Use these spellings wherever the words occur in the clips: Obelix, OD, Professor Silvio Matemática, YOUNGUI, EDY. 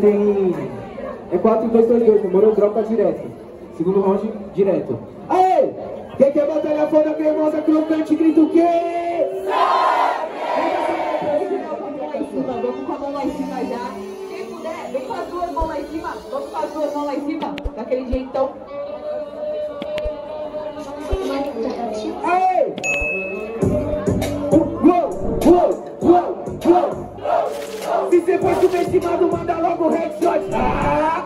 Tem... É 4-2-2-2, demorou, dropa direto. Segundo round, direto. Aê! Quem quer batalhar fora da cremosa, crocante, grita o quê? Vamos com a mão lá em cima já. Quem puder, vem com as duas mãos lá em cima. Vamos com as duas mãos lá em cima, daquele jeitão. Aê! Uou, uou, uou, uou. Se você foi subestimado, manda logo headshot. Ah!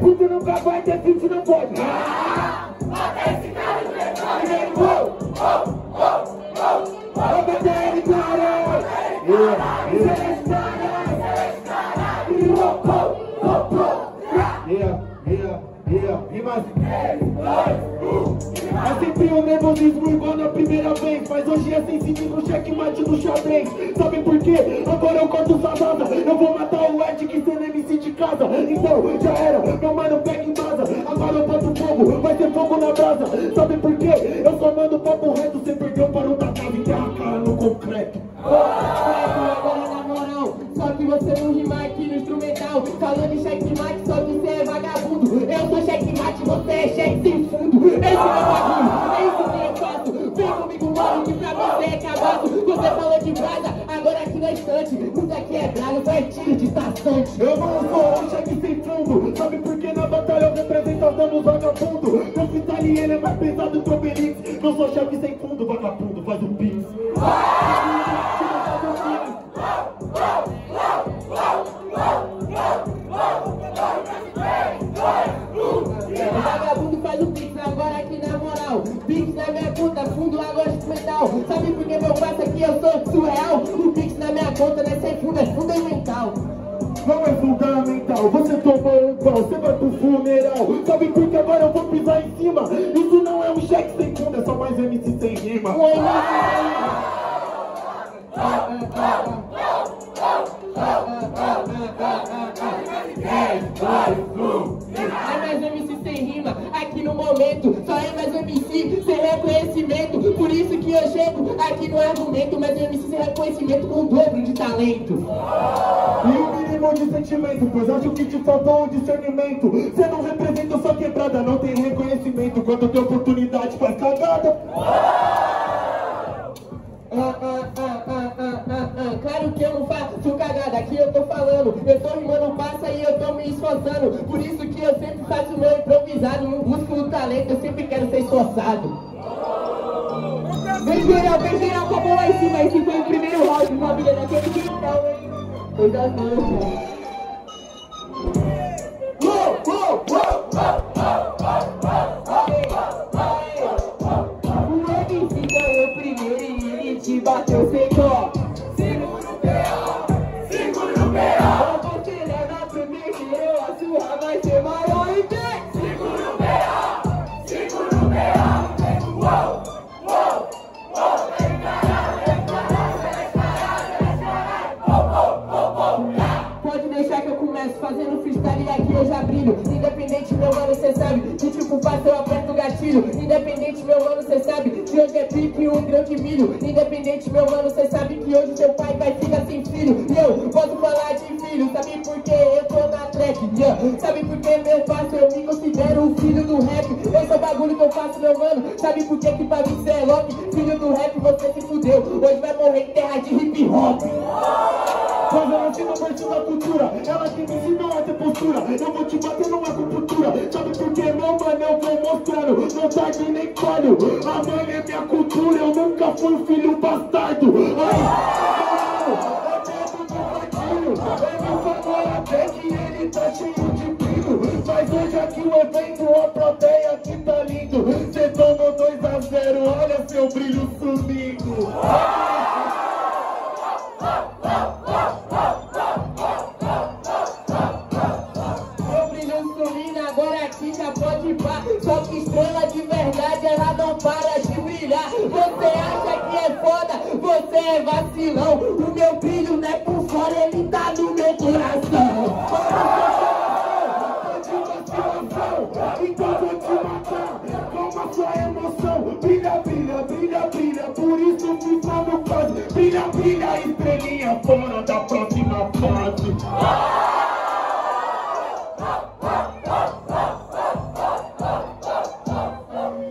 Puto nunca vai ter filho, não pode. Ah! Bota esse cara no telefone. Uou, uou, uou, uou. Vai bater ele, cara! É sempre o nervosismo igual na primeira vez, mas hoje é sensível no checkmate do xadrez. Sabe por quê? Agora eu corto sua vaza. Eu vou matar o Ed que cê nem MC de casa. Então já era, meu mano pega em casa. Agora eu boto fogo, vai ter fogo na brasa. Sabe por quê? Eu só mando papo reto, cê perdeu para o tatame. Concreto. Agora na moral, só que você não rima aqui no instrumental. Falou de checkmate, só que você é vagabundo. Eu sou checkmate, você é cheque sem fundo. Esse é meu bagulho, é isso que eu faço. Vem comigo, mano, que pra você é cabaço. Você falou de brasa, agora aqui na estante. Isso aqui é brasa, vai tiro de taçante. Eu não sou um cheque sem fundo. Sabe por que na batalha eu represento a dama vagabundo? Meu freestyle ele é mais pesado que o Obelix. Não sou cheque sem fundo, vagabundo, faz um pix. Vagabundo faz o pix, agora aqui na moral. Pix na minha conta, fundo agora instrumental. Sabe por que meu passo aqui eu sou surreal? O pix na minha conta, né? Sem fundo é fundamental. Não é fundamental, você tomou um pau, você vai pro funeral. Sabe por que agora eu vou pisar em cima? Isso não é um cheque sem fundo, é só mais MC sem rima. É mais MC sem rima, aqui no momento. Só é mais MC sem reconhecimento. Por isso que eu chego aqui no argumento. Mas MC sem reconhecimento com o dobro de talento e o mínimo de sentimento. Pois acho que te faltou um discernimento. Cê não representa sua quebrada, não tem reconhecimento. Quando tem oportunidade faz cagada. Claro que eu não faço cagada, aqui eu tô falando. Eu tô rimando passa e eu tô me esforçando. Por isso que eu sempre faço meu improvisado. Não busco o talento, eu sempre quero ser esforçado. Vem geral com a bola em cima. Esse foi o primeiro round, família, daquele quintal, hein? Coisa boa. Bateu sem dó. Segura o P.O. Segura o P.O. Eu vou te levar pro primeiro, a surra vai ser maior e vem. Segura o P.O. Segura o P.O. Uou, uou, uou. Vem caralho, vem caralho, vem caralho, vem caralho. Uou, uou, uou, uou. Pode deixar que eu começo fazendo freestyle e aqui eu já brilho. Independente, meu mano, cê sabe que tipo passa eu aperto o gatilho. Independente, meu mano, cê sabe que hoje é pique um grão de milho. Independente, meu mano, cê sabe que hoje seu pai vai ficar sem filho. E eu posso falar de filho, sabe por que eu tô na track? Yeah. Sabe por que meu passo eu me considero um filho do rap? Esse é o bagulho que eu faço, meu mano. Sabe por que pra mim cê é louco? Filho do rap, você se fudeu. Hoje vai morrer em terra de hip hop. Mas eu não tiro parte da cultura, ela que me ensinou a ter postura. Eu vou te bater numa acupuntura. Sabe por que, meu mano, eu vou mostrando. Não tarde nem colho, a mãe é minha cultura. Eu nunca fui um filho bastardo. Ai, é meu favor até que ele tá cheio de brilho. Mas hoje aqui o evento, a plateia aqui tá lindo. Cê tomou 2-0, olha seu brilho sumindo. Só que estrela de verdade, ela não para de brilhar. Você acha que é foda? Você é vacilão. O meu brilho não é por fora, ele tá no meu coração. Então vou te matar com a sua emoção. Brilha, brilha, brilha, brilha. Por isso fica no caso. Brilha, brilha, estrelinha fora da próxima. forte.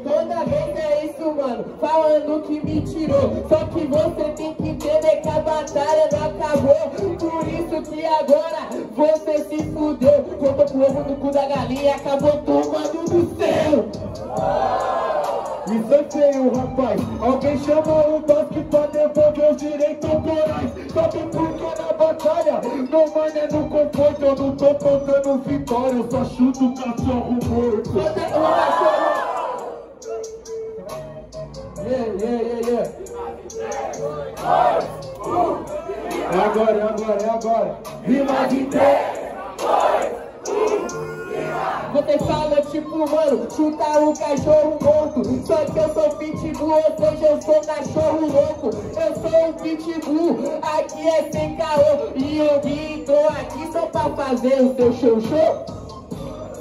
Toda vez é isso, mano, falando que me tirou. Só que você tem que entender que a batalha não acabou. Por isso que agora você se fudeu. Contou com o ovo no cu da galinha, acabou tomando do céu. Isso é feio, rapaz. Alguém chama o basque pra devolver os direitos autorais. Sabe por que na batalha não manda no conforto? Eu não tô contando vitória, eu só chuto o cachorro morto. É agora, é agora, é agora. Rima de 3, 2, 1. Você fala tipo, mano, chutar o cachorro morto. Só que eu sou pitbull, ou seja, eu sou cachorro louco. Eu sou um pitbull, aqui é sem caô. E eu vim, tô aqui só pra fazer o seu show.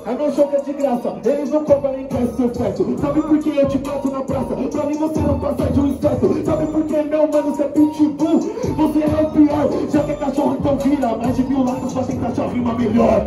A meu show que é de graça, eles não cobram nem quer seu feto. Sabe por que eu te passo na praça? Pra mim você não passa de um inseto. Sabe por que, meu mano, você é pitbull? Você é o pior, já que é cachorro então vira. Mais de 1000 lados só tem cachorrinho, uma melhor.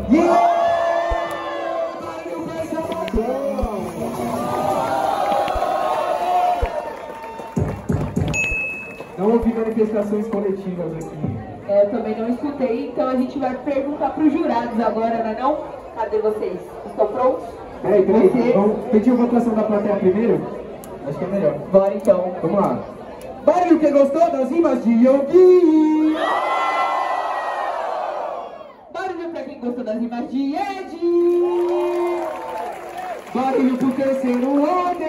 Não houve manifestações coletivas aqui. É, eu também não escutei, então a gente vai perguntar para os jurados agora, não é não? Cadê vocês? Estão prontos? Peraí, vamos pedir a votação da plateia primeiro? Acho que é melhor. Bora então. Vamos lá. Barulho que gostou das rimas de YOUNGUI! Barulho para quem gostou das rimas de EDY! Barulho pro terceiro OD!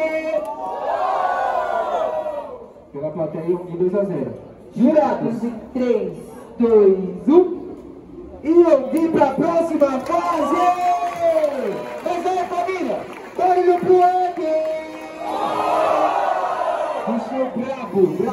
Pela plateia YOUNGUI 2-0. Jurados em 3, 2, 1. YOUNGUI pra próxima fase! Mas olha, família! Barulho pro OD! Bicho brabo!